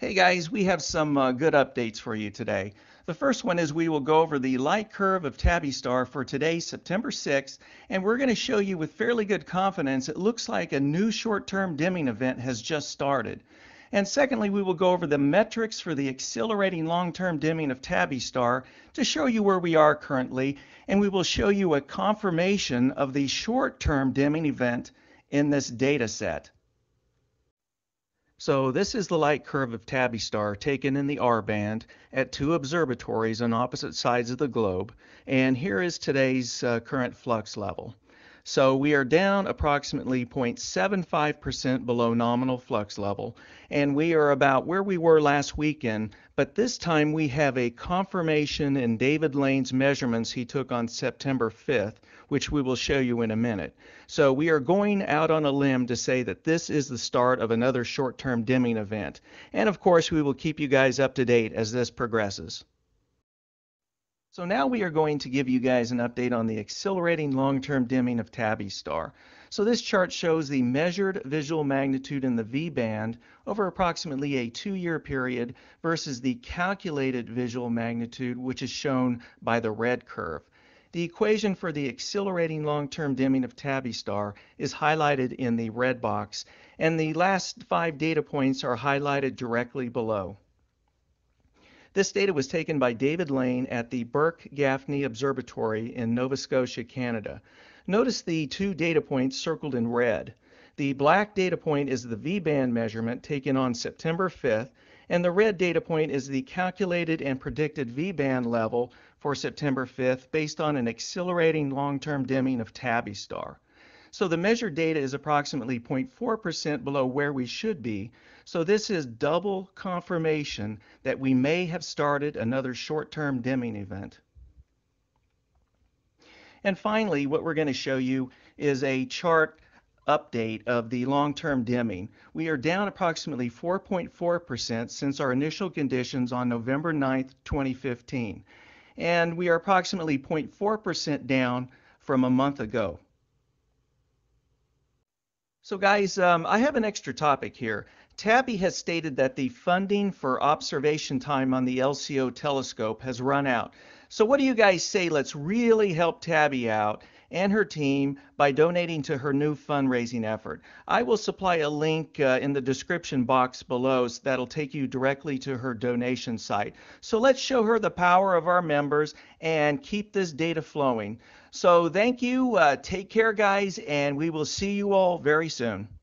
Hey guys, we have some good updates for you today. The first one is we will go over the light curve of Tabby's Star for today, September 6th, and we're going to show you with fairly good confidence it looks like a new short-term dimming event has just started. And secondly, we will go over the metrics for the accelerating long-term dimming of Tabby's Star to show you where we are currently, and we will show you a confirmation of the short-term dimming event in this data set. So this is the light curve of Tabby's Star taken in the R band at two observatories on opposite sides of the globe, and here is today's current flux level. So we are down approximately 0.75% below nominal flux level, and we are about where we were last weekend, but this time we have a confirmation in David Lane's measurements he took on September 5th, which we will show you in a minute. So we are going out on a limb to say that this is the start of another short-term dimming event. And of course, we will keep you guys up to date as this progresses. So now we are going to give you guys an update on the accelerating long-term dimming of Tabby's Star. So this chart shows the measured visual magnitude in the V band over approximately a 2-year period versus the calculated visual magnitude, which is shown by the red curve. The equation for the accelerating long-term dimming of Tabby's Star is highlighted in the red box, and the last 5 data points are highlighted directly below. This data was taken by David Lane at the Burke-Gaffney Observatory in Nova Scotia, Canada. Notice the 2 data points circled in red. The black data point is the V-band measurement taken on September 5th, and the red data point is the calculated and predicted V-band level for September 5th based on an accelerating long-term dimming of Tabby's Star. So the measured data is approximately 0.4% below where we should be, so this is double confirmation that we may have started another short-term dimming event. And finally, what we're going to show you is a chart update of the long-term dimming. We are down approximately 4.4% since our initial conditions on November 9th, 2015. And we are approximately 0.4% down from a month ago. So guys, I have an extra topic here. Tabby has stated that the funding for observation time on the LCO telescope has run out. So what do you guys say? Let's really help Tabby out and her team by donating to her new fundraising effort. I will supply a link in the description box below, so that'll take you directly to her donation site. So let's show her the power of our members and keep this data flowing. So thank you, take care guys, and we will see you all very soon.